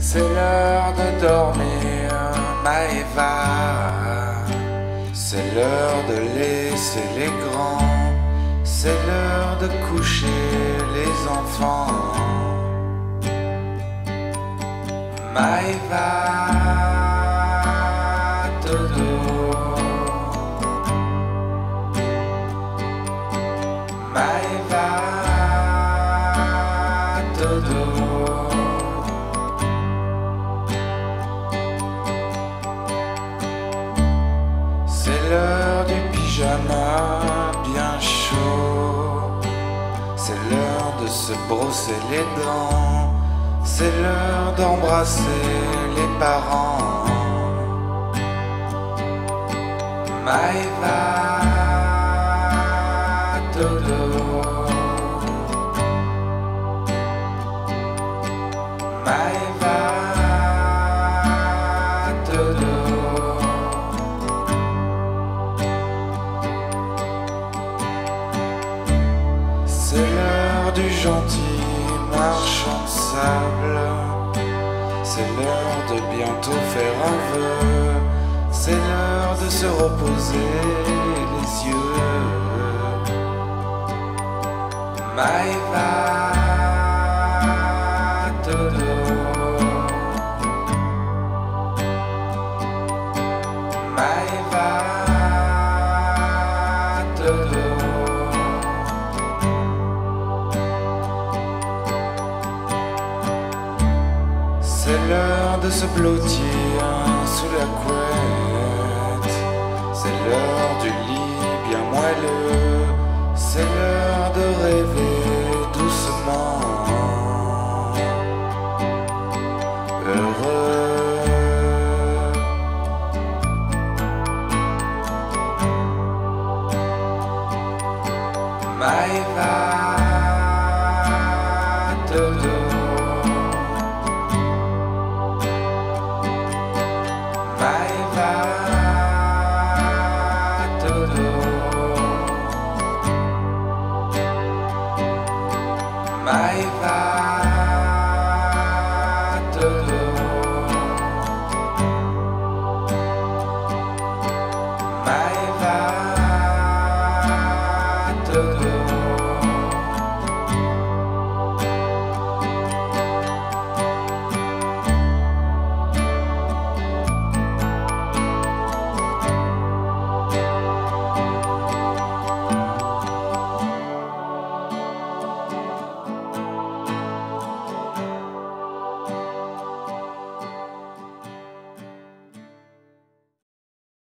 C'est l'heure de dormir, Maeva. C'est l'heure de laisser les grands. C'est l'heure de coucher les enfants, Maeva, dodo. Maeva, dodo. C'est l'heure du pyjama bien chaud. C'est l'heure de se brosser les dents. C'est l'heure d'embrasser les parents, Maeva, dodo. Maeva, dodo. C'est l'heure du gentil marchand de sable. C'est l'heure de bientôt faire un vœu. C'est l'heure de se reposer les yeux, Maeva, dodo. Maeva, dodo. C'est l'heure de se blottir sous la couette. C'est l'heure du lit bien moelleux.